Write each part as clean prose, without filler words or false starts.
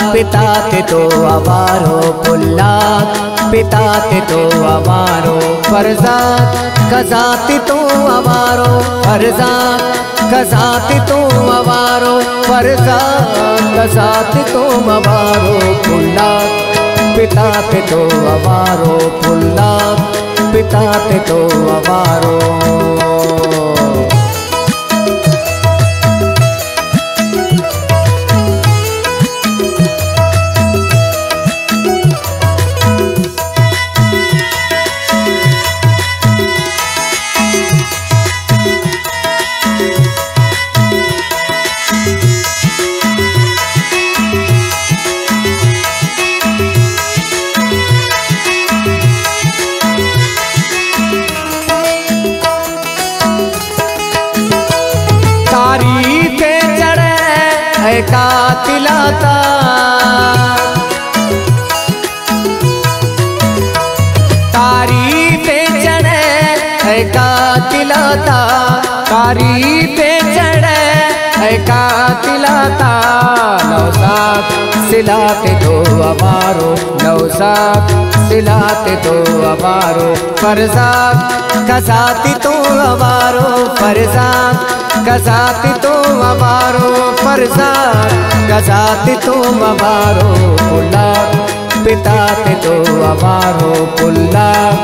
पिता ते तो आवारो पुल्लाक, पिता ते तो आवारो फरजात, कजाते तो आवारो फरजात, कजाते तो आवारो फरजात, कजाते तो आवारो पुल्लाक, पिता ते तो आवारो पुल्लाक, पिता ते तो आवारो। कातिलाता तारीफे चढ़े है कातिलाता, तारीफे चढ़े है कातिलाता, नौसाब सिलाते दो अवारो, नौसाब सिलाते दो अवारो फरजाब, कसाती तो अवारो फरजाब, कजाती तो मारो फरजाद, कजाती तो मारो पुल्लाक, पिता ते तो मारो पुल्लाक,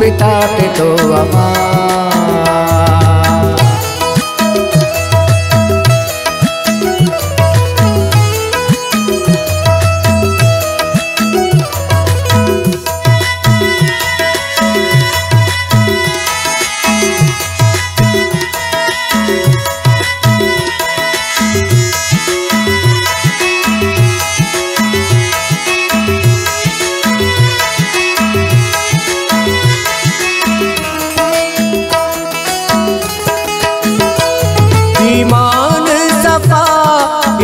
पिता ते तो मारो। ईमान सफा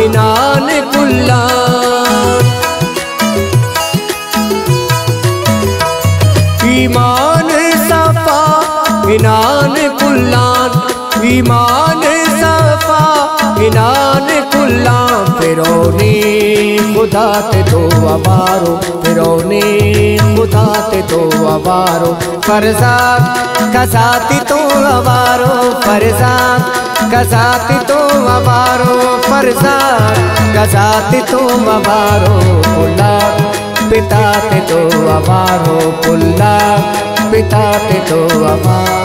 इनान कुल्लान, ईमान सफा इनान कुल्लान, फिरौनी खुदा ते तो आवारो, फिरौनी खुदा ते तो आवारो फरजाद, कसाती तो आवारो फरजाद, कसाती तो आवारो फरजाद, कसाती तो आवारो पुल्लाक, पिता ते तो आवारो पुल्लाक, पिता ते तो आवारो।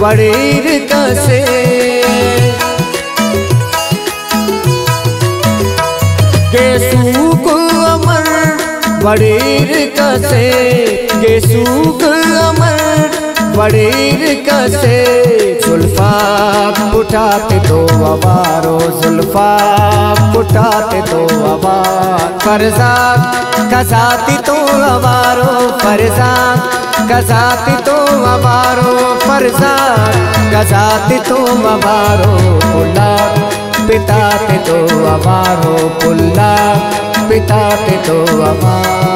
बड़ेर कसे के सूख अमर, बड़ेर कसे के सूख अमर, बड़ेर कसे जुल्फा उठाते तो आवारो, जुल्फा उठाते तो आवार फरजाद, कसाती तो आवारो फरजाद, कसाती तो मारो फरजाद, कसाती तो मारो पुल्लाक, पिता ते तो मारो पुल्लाक, पिता ते तो मारो।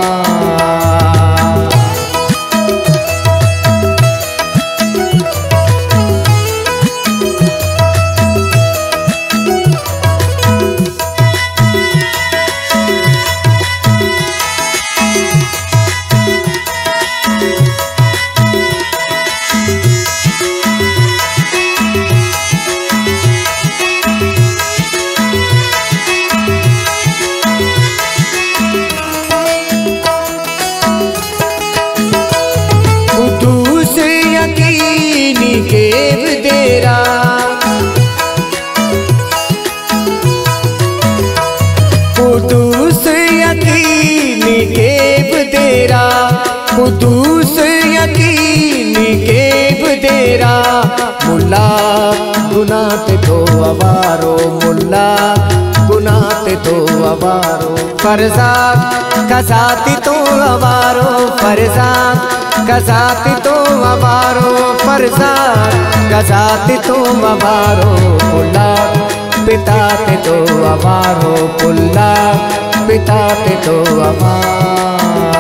अवारो मुल्ला गुनाते तो अवारो फरसाद कसाती तो अवारो फरसाद कसाती तो अवारो फरसाद कसाती तो अवारो मुल्ला पिताते तो अवारो पुल्ला पिताते तो अवार।